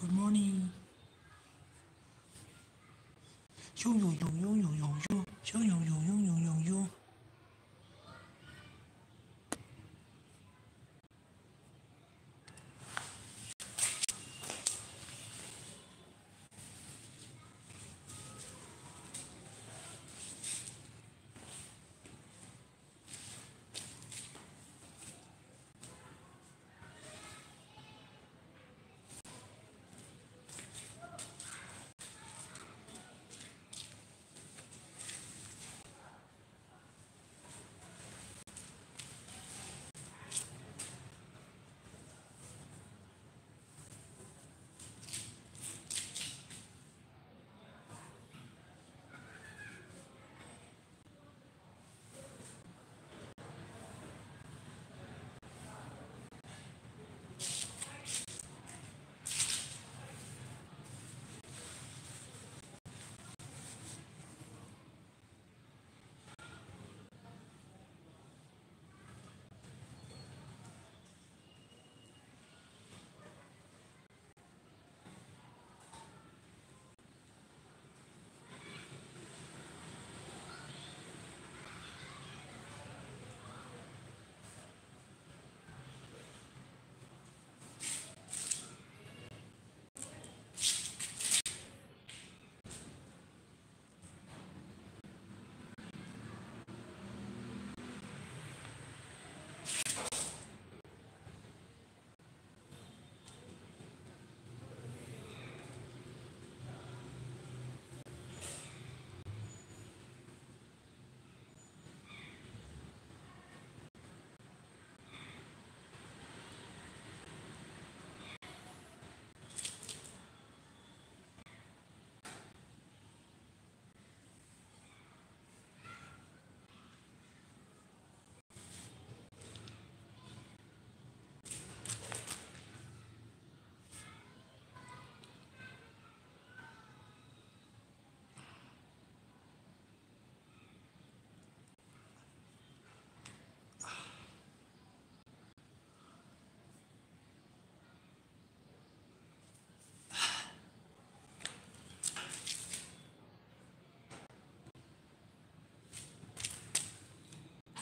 Good morning. Yo yo yo yo yo yo yo yo yo yo yo yo yo yo.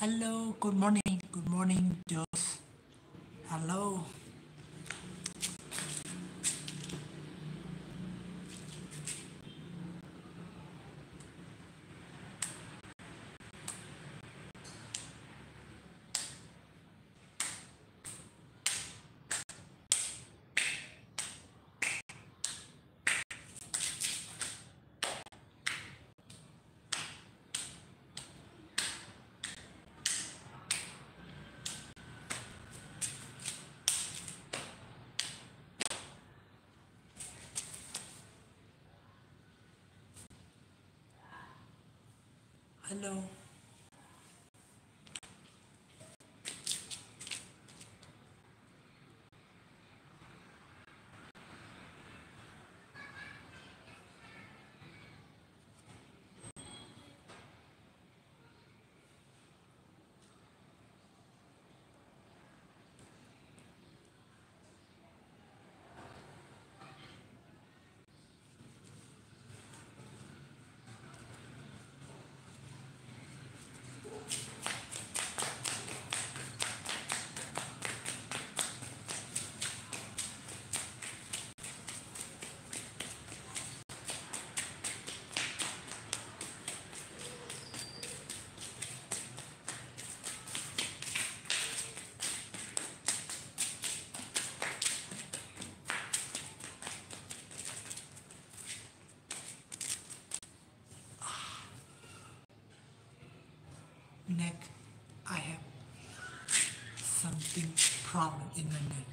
Hello, good morning, Joss. Hello. Hello. Neck, I have something problem in my neck.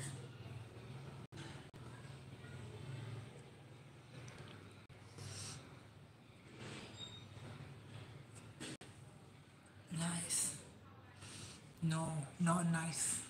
Nice. No, not nice.